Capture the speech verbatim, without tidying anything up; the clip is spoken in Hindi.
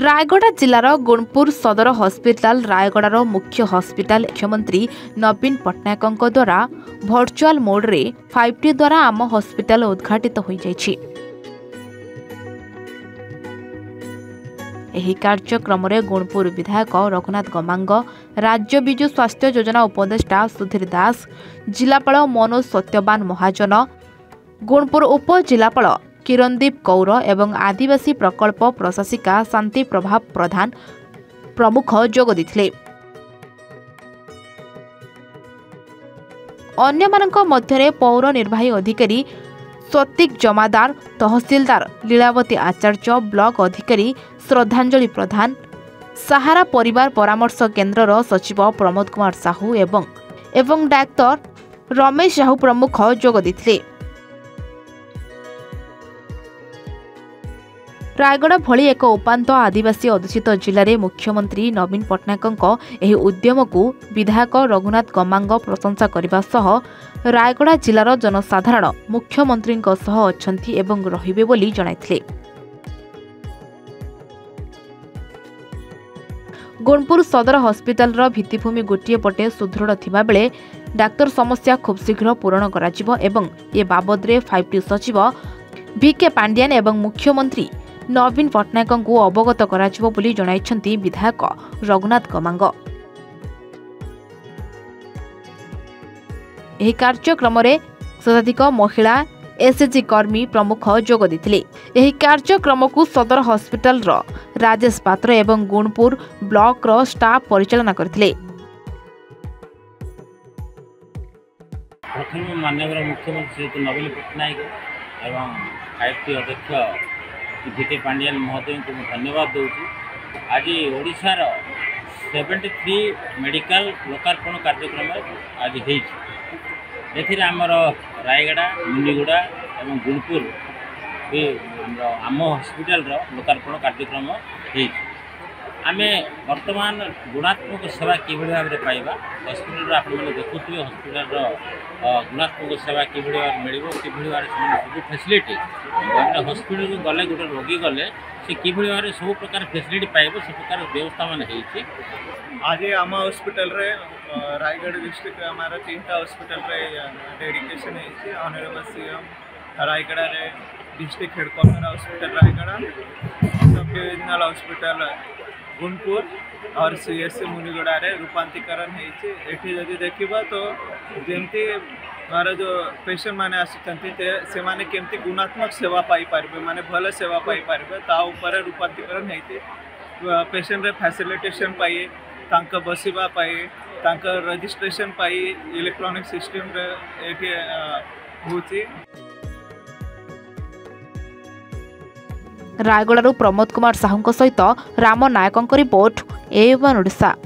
रायगड़ा जिलार गुणपुर सदर हस्पिटाल रायगड़ार मुख्य हस्पिटाल मुख्यमंत्री नवीन पटनायक द्वारा भर्चुआल मोड रे फाइव टी द्वारा आम हस्पिटाल उद्घाटित हो जाइछि। एही कार्यक्रम में गुणपुर विधायक रघुनाथ गमांग, राज्य विजु स्वास्थ्य योजना उपदेष्टा सुधीर दास, जिलापाल मनोज सत्यवान महाजन, गुणपुर उपजिलापाल किरणदीप कौर एवं आदिवासी प्रकल्प प्रशासिका शांति प्रभाव प्रधान प्रमुख जोग देथिले। अन्य मानक मध्यरे पौर निर्वाही अधिकारी सतिक जमादार, तहसीलदार लीलावती आचार्य, ब्लॉक अधिकारी श्रद्धांजलि प्रधान, सहारा परिवार परामर्श केन्द्र सचिव प्रमोद कुमार साहू एवं एवं डाक्टर रमेश साहू प्रमुख जोग देथिले। रायगड़ा भली एक उपांत आदिवासी अध्युषित जिले में मुख्यमंत्री नवीन पटनायकों एही उद्यम को विधायक रघुनाथ गमांग प्रशंसा करने सह रायगड़ा जिलार जनसाधारण मुख्यमंत्री अच्छी एवं रहिबे बोली जणाइथिले। गुणपुर सदर हस्पिटाल भित्तिभूमि गोटे पटे सुदृढ़ थिबा बेले डाक्टर समस्या खूब शीघ्र पूरण कराजिबो एवं ए बाबदरे फाइव टी सचिव भिके पांडियान एवं मुख्यमंत्री नवीन पटनायक अवगत कराजिबो बोली जणाइछन्ति विधायक रघुनाथ गमांग। एही कार्यक्रम में शताधिक महिला एसएचजी कर्मी प्रमुख जोग देथिले। एही कार्यक्रम को सदर हस्पिटाल राजेश पात्र एवं गुणपुर ब्लॉक रो स्टाफ परिचालन करथिले। प्रथम माननीय मुख्यमंत्री श्री नवीन पटनायक एवं आईपी अध्यक्ष भिके पांडियान महोदय को धन्यवाद दूसरी। आज ओडिशार सेवेन्टी थ्री मेडिकल लोकार्पण कार्यक्रम आज होमर रायगड़ा, मुनिगुड़ा एवं गुणपुर भी आम हस्पिटाल लोकार्पण कार्यक्रम होमें बर्तमान गुणात्मक सेवा किभली भाव में पाइबा हस्पिटाल आप देखुए हस्पिटाल गुणात्मक सेवा किभली भाव मिल कि सब फैसिलिटी हस्पिटाल को गले गोटे रोगी गले से किभली भाव सब प्रकार फैसिलिटी पाइब सब प्रकार व्यवस्था मान होती। आज आम हस्पिटाल रे रायगढ़ डिस्ट्रिक्ट हमारा तीन टा हस्पिटाल रे डेडिकेशन है। ऑनरेबल सीएम रायगढ़ रे डिस्ट्रिक्ट हेडक्वार्टर हॉस्पिटल रायगढ़, सब डिविजनल हॉस्पिटल गुणपुर और सी एस सी मुनिगुड़ा रूपांतरण होती। देखा तो जमती हमारा जो पेसेंट मैंने आसने केमती गुणात्मक सेवा पाई पारे माने भल सेवा पाई पारे ता उपर रूपांतरण होती। पेसेंट रे फैसिलिटेशन पाए, तांका बसवा पाए, तांका रजिस्ट्रेशन पाए, इलेक्ट्रॉनिक सिस्टम रे एठी होती। रायगड़ारू प्रमोद कुमार साहू सहित राम नायकों रिपोर्ट ए वन ओडिशा।